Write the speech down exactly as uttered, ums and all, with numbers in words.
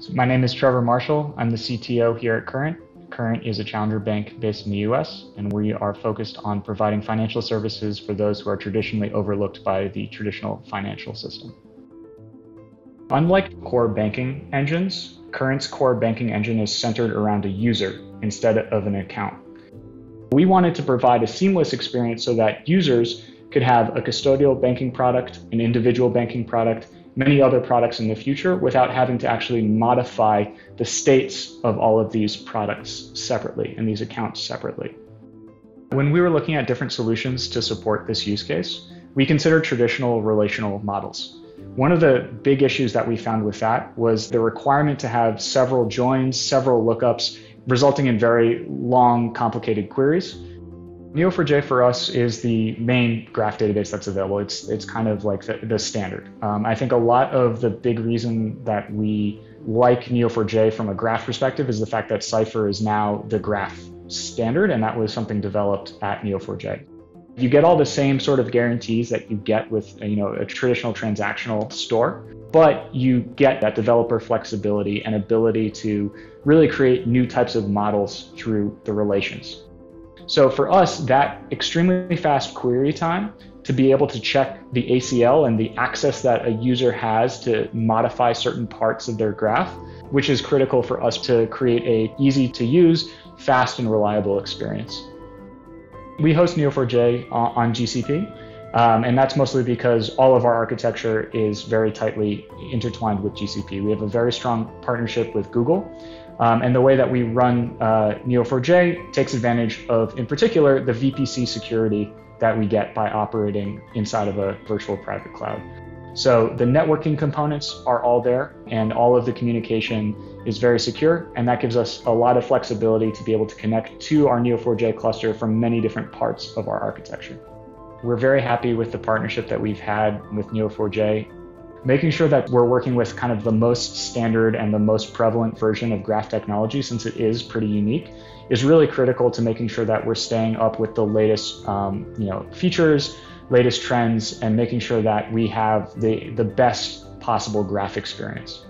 So my name is Trevor Marshall. I'm the C T O here at Current. Current is a challenger bank based in the U S, and we are focused on providing financial services for those who are traditionally overlooked by the traditional financial system. Unlike core banking engines, Current's core banking engine is centered around a user instead of an account. We wanted to provide a seamless experience so that users could have a custodial banking product, an individual banking product, many other products in the future without having to actually modify the states of all of these products separately and these accounts separately. When we were looking at different solutions to support this use case, we considered traditional relational models. One of the big issues that we found with that was the requirement to have several joins, several lookups, resulting in very long, complicated queries. Neo four j for us is the main graph database that's available. It's, it's kind of like the, the standard. Um, I think a lot of the big reason that we like Neo four j from a graph perspective is the fact that Cypher is now the graph standard, and that was something developed at Neo four j. You get all the same sort of guarantees that you get with, you know, a traditional transactional store, but you get that developer flexibility and ability to really create new types of models through the relations. So for us, that extremely fast query time to be able to check the A C L and the access that a user has to modify certain parts of their graph, which is critical for us to create an easy to use, fast and reliable experience. We host Neo four j on G C P, um, and that's mostly because all of our architecture is very tightly intertwined with G C P. We have a very strong partnership with Google, um, and the way that we run uh, Neo four j takes advantage of, in particular, the V P C security that we get by operating inside of a virtual private cloud. So the networking components are all there, and all of the communication is very secure, and that gives us a lot of flexibility to be able to connect to our Neo four j cluster from many different parts of our architecture. We're very happy with the partnership that we've had with Neo four j, making sure that we're working with kind of the most standard and the most prevalent version of graph technology, since it is pretty unique, is really critical to making sure that we're staying up with the latest um, you know, features, latest trends, and making sure that we have the, the best possible graph experience.